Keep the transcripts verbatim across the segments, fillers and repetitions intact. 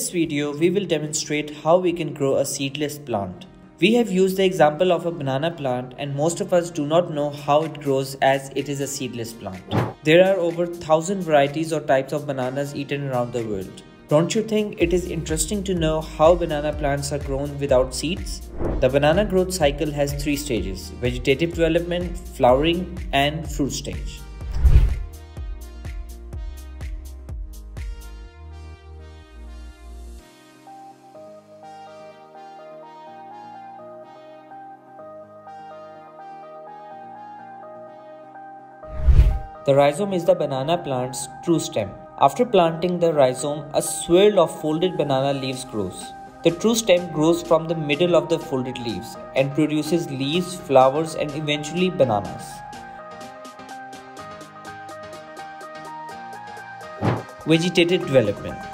this video, we will demonstrate how we can grow a seedless plant. We have used the example of a banana plant and most of us do not know how it grows as it is a seedless plant. There are over one thousand varieties or types of bananas eaten around the world. Don't you think it is interesting to know how banana plants are grown without seeds? The banana growth cycle has three stages: vegetative development, flowering, and fruit stage. The rhizome is the banana plant's true stem. After planting the rhizome, a swirl of folded banana leaves grows. The true stem grows from the middle of the folded leaves and produces leaves, flowers, and eventually bananas. Vegetative development.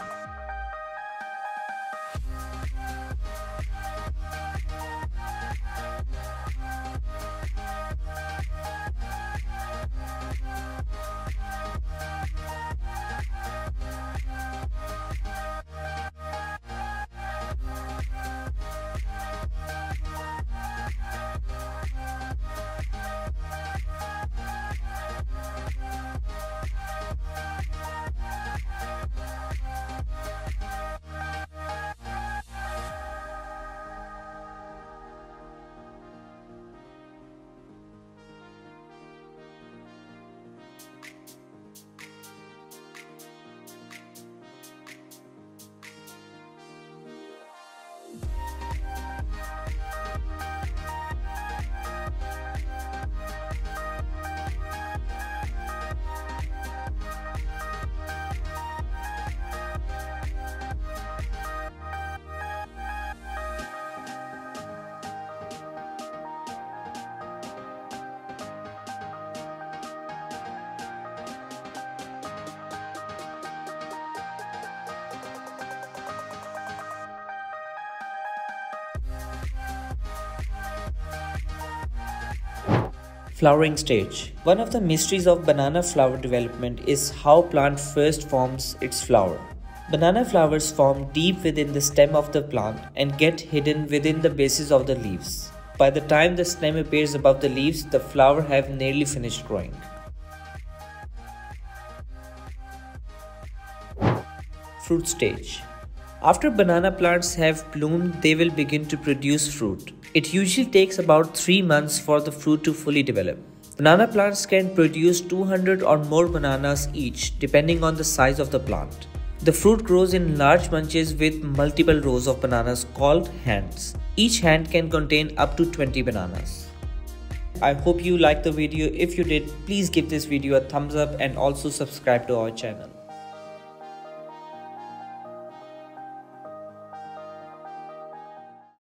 Flowering stage. One of the mysteries of banana flower development is how plant first forms its flower. Banana flowers form deep within the stem of the plant and get hidden within the bases of the leaves. By the time the stem appears above the leaves, the flower have nearly finished growing. Fruit stage. After banana plants have bloomed, they will begin to produce fruit. It usually takes about three months for the fruit to fully develop. Banana plants can produce two hundred or more bananas each, depending on the size of the plant. The fruit grows in large bunches with multiple rows of bananas called hands. Each hand can contain up to twenty bananas. I hope you liked the video. If you did, please give this video a thumbs up and also subscribe to our channel.